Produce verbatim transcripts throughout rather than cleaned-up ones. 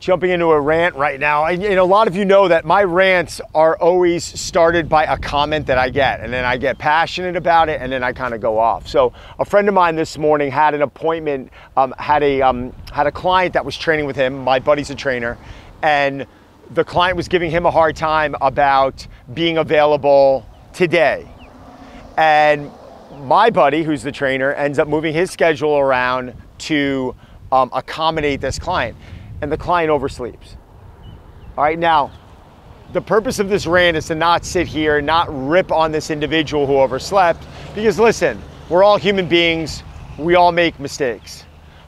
jumping into a rant right now. And, and a lot of you know that my rants are always started by a comment that I get, and then I get passionate about it, and then I kind of go off. So a friend of mine this morning had an appointment, um, had a um, had a client that was training with him. My buddy's a trainer, and the client was giving him a hard time about being available today. And my buddy, who's the trainer, ends up moving his schedule around to um, accommodate this client. And the client oversleeps. All right, now, the purpose of this rant is to not sit here and not rip on this individual who overslept, because listen, we're all human beings, we all make mistakes.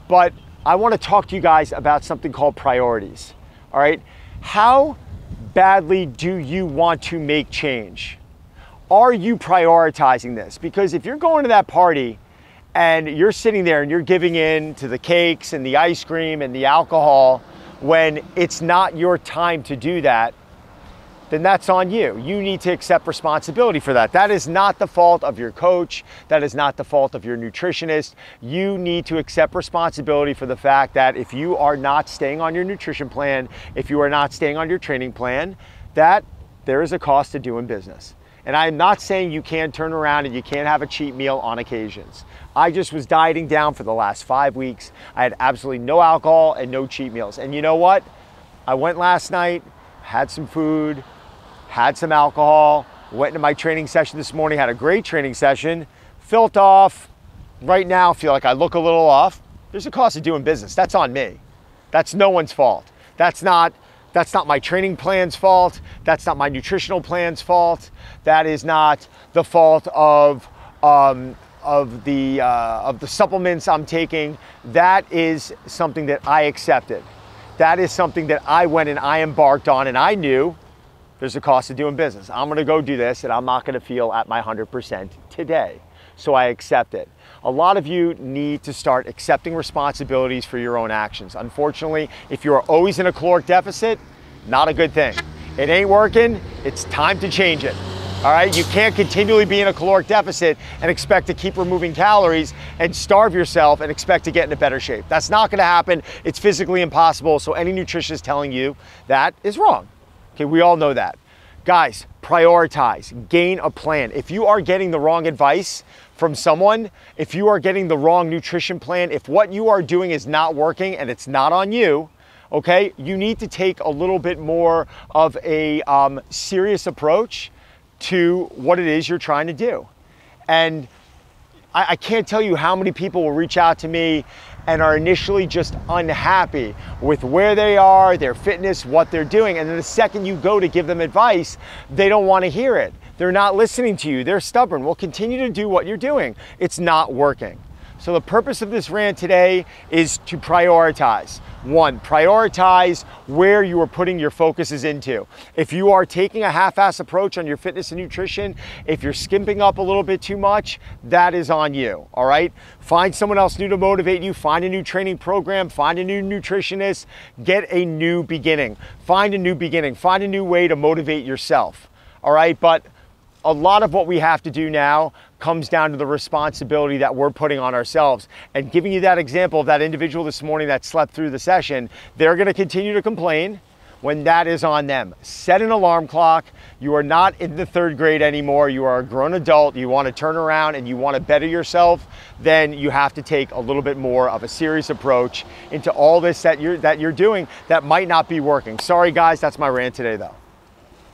But I wanna talk to you guys about something called priorities, all right? How badly do you want to make change? Are you prioritizing this? Because if you're going to that party and you're sitting there and you're giving in to the cakes and the ice cream and the alcohol when it's not your time to do that, then that's on you. You need to accept responsibility for that. That is not the fault of your coach. That is not the fault of your nutritionist. You need to accept responsibility for the fact that if you are not staying on your nutrition plan, if you are not staying on your training plan, that there is a cost to doing business. And I'm not saying you can't turn around and you can't have a cheat meal on occasions. I just was dieting down for the last five weeks. I had absolutely no alcohol and no cheat meals. And you know what? I went last night, had some food, had some alcohol, went to my training session this morning, had a great training session, felt off. Right now, I feel like I look a little off. There's a cost of doing business. That's on me. That's no one's fault. That's not That's not my training plan's fault. That's not my nutritional plan's fault. That is not the fault of, um, of, the, uh, of the supplements I'm taking. That is something that I accepted. That is something that I went and I embarked on, and I knew there's a cost of doing business. I'm gonna go do this and I'm not gonna feel at my one hundred percent today. So I accept it. A lot of you need to start accepting responsibilities for your own actions. Unfortunately, if you're always in a caloric deficit, not a good thing. It ain't working, it's time to change it. All right, you can't continually be in a caloric deficit and expect to keep removing calories and starve yourself and expect to get into better shape. That's not gonna happen, it's physically impossible, so any nutritionist telling you that is wrong. Okay, we all know that. Guys, prioritize, gain a plan. If you are getting the wrong advice from someone, if you are getting the wrong nutrition plan, if what you are doing is not working and it's not on you, okay, you need to take a little bit more of a um, serious approach to what it is you're trying to do. And I, I can't tell you how many people will reach out to me and are initially just unhappy with where they are, their fitness, what they're doing. And then the second you go to give them advice, they don't want to hear it. They're not listening to you. They're stubborn. Well, continue to do what you're doing. It's not working. So the purpose of this rant today is to prioritize. One, prioritize where you are putting your focuses into. If you are taking a half-ass approach on your fitness and nutrition, if you're skimping up a little bit too much, that is on you, all right? Find someone else new to motivate you, find a new training program, find a new nutritionist, get a new beginning. Find a new beginning, find a new way to motivate yourself, all right? But a lot of what we have to do now comes down to the responsibility that we're putting on ourselves. And giving you that example of that individual this morning that slept through the session, they're gonna continue to complain when that is on them. Set an alarm clock. You are not in the third grade anymore. You are a grown adult. You wanna turn around and you wanna better yourself. Then you have to take a little bit more of a serious approach into all this that you're, that you're doing that might not be working. Sorry guys, that's my rant today though.